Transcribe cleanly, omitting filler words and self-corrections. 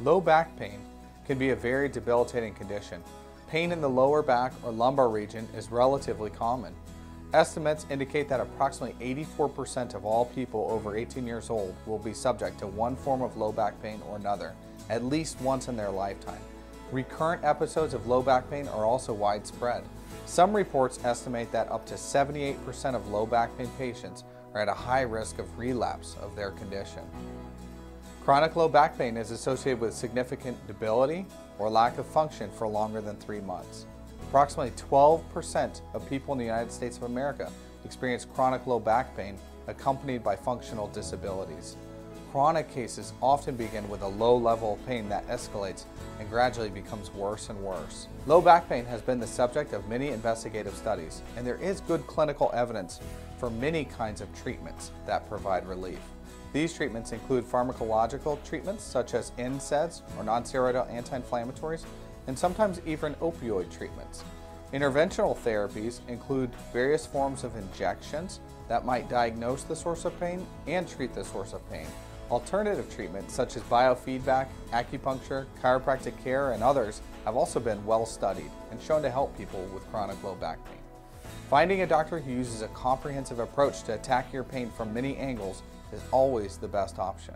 Low back pain can be a very debilitating condition. Pain in the lower back or lumbar region is relatively common. Estimates indicate that approximately 84% of all people over 18 years old will be subject to one form of low back pain or another, at least once in their lifetime. Recurrent episodes of low back pain are also widespread. Some reports estimate that up to 78% of low back pain patients are at a high risk of relapse of their condition. Chronic low back pain is associated with significant debility or lack of function for longer than 3 months. Approximately 12% of people in the United States of America experience chronic low back pain accompanied by functional disabilities. Chronic cases often begin with a low level of pain that escalates and gradually becomes worse and worse. Low back pain has been the subject of many investigative studies, and there is good clinical evidence for many kinds of treatments that provide relief. These treatments include pharmacological treatments such as NSAIDs or non-steroidal anti-inflammatories, and sometimes even opioid treatments. Interventional therapies include various forms of injections that might diagnose the source of pain and treat the source of pain. Alternative treatments such as biofeedback, acupuncture, chiropractic care, and others have also been well studied and shown to help people with chronic low back pain. Finding a doctor who uses a comprehensive approach to attack your pain from many angles is always the best option.